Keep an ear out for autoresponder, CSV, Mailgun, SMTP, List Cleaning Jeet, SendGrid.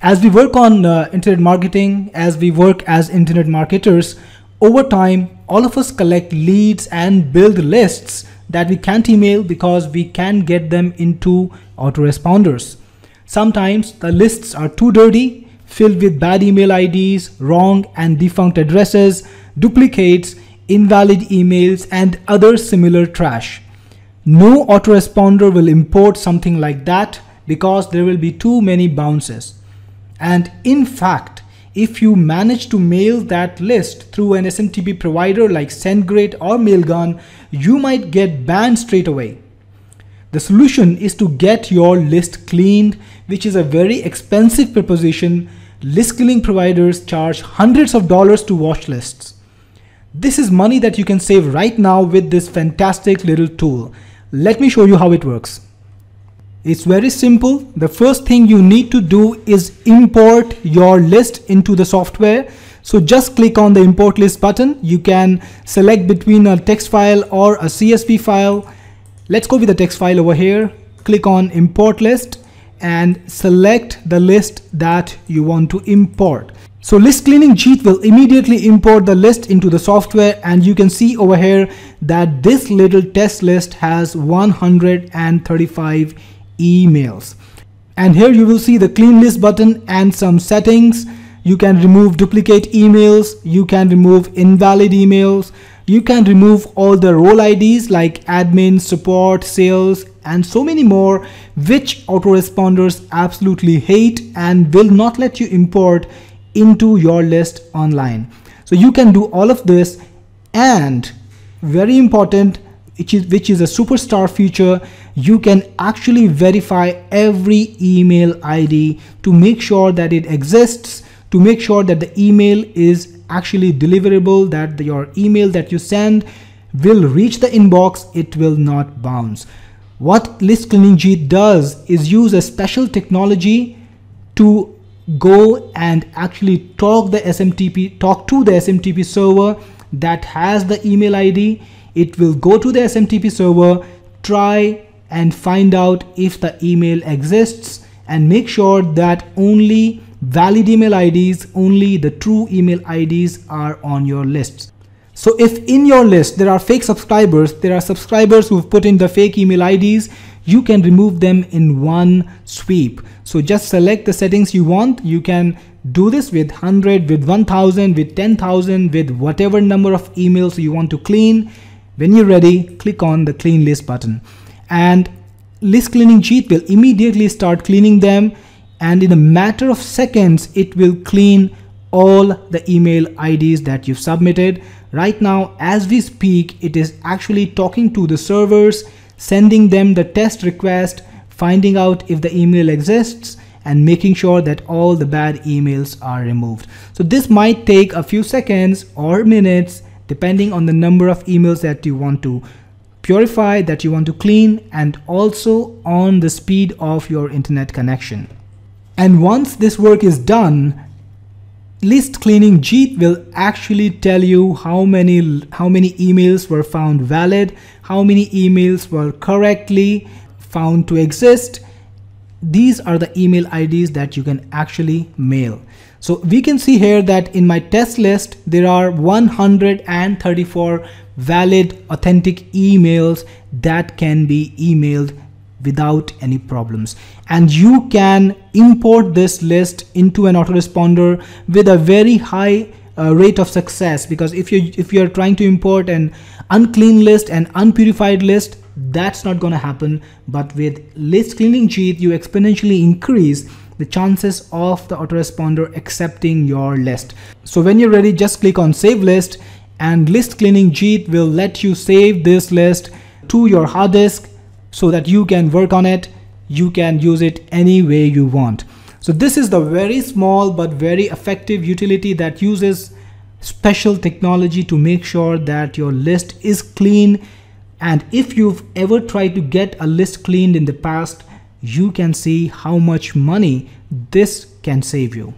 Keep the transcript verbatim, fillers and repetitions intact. As we work on uh, internet marketing, as we work as internet marketers, over time, all of us collect leads and build lists that we can't email because we can get them into autoresponders. Sometimes the lists are too dirty, filled with bad email I Ds, wrong and defunct addresses, duplicates, invalid emails, and other similar trash. No autoresponder will import something like that because there will be too many bounces. And in fact, if you manage to mail that list through an S M T P provider like SendGrid or Mailgun, you might get banned straight away. The solution is to get your list cleaned, which is a very expensive proposition. List cleaning providers charge hundreds of dollars to wash lists. This is money that you can save right now with this fantastic little tool. Let me show you how it works. It's very simple. The first thing you need to do is import your list into the software. So just click on the import list button. You can select between a text file or a C S V file. Let's go with the text file over here. Click on import list and select the list that you want to import. So List Cleaning Jeet will immediately import the list into the software, and you can see over here that this little test list has one hundred thirty-five emails. And here you will see the clean list button and some settings. You can remove duplicate emails, you can remove invalid emails, you can remove all the role I Ds like admin, support, sales, and so many more, which autoresponders absolutely hate and will not let you import into your list online. So you can do all of this, and very important, which is, which is a superstar feature, you can actually verify every email I D to make sure that it exists, to make sure that the email is actually deliverable, that the, your email that you send will reach the inbox, it will not bounce. What List Cleaning Jeet does is use a special technology to go and actually talk the S M T P, talk to the S M T P server that has the email I D. It will go to the S M T P server, try and find out if the email exists, and make sure that only valid email I Ds, only the true email I Ds are on your lists. So if in your list there are fake subscribers, there are subscribers who've put in the fake email I Ds, you can remove them in one sweep. So just select the settings you want. You can do this with one hundred, with one thousand, with ten thousand, with whatever number of emails you want to clean. When you're ready, click on the clean list button. And List Cleaning Jeet will immediately start cleaning them, and in a matter of seconds it will clean all the email I Ds that you've submitted. Right now as we speak, it is actually talking to the servers, sending them the test request, finding out if the email exists, and making sure that all the bad emails are removed. So this might take a few seconds or minutes depending on the number of emails that you want to purify, that you want to clean, and also on the speed of your internet connection. And once this work is done, List Cleaning Jeet will actually tell you how many, how many emails were found valid, how many emails were correctly found to exist. These are the email I Ds that you can actually mail. So we can see here that in my test list, there are one hundred thirty-four valid, authentic emails that can be emailed without any problems. And you can import this list into an autoresponder with a very high uh, rate of success, because if you if you are trying to import an unclean list, an unpurified list, that's not going to happen. But with List Cleaning Jeet, you exponentially increase the chances of the autoresponder accepting your list. So when you're ready, just click on save list, and List Cleaning Jeet will let you save this list to your hard disk so that you can work on it. You can use it any way you want. So this is the very small but very effective utility that uses special technology to make sure that your list is clean. And if you've ever tried to get a list cleaned in the past, you can see how much money this can save you.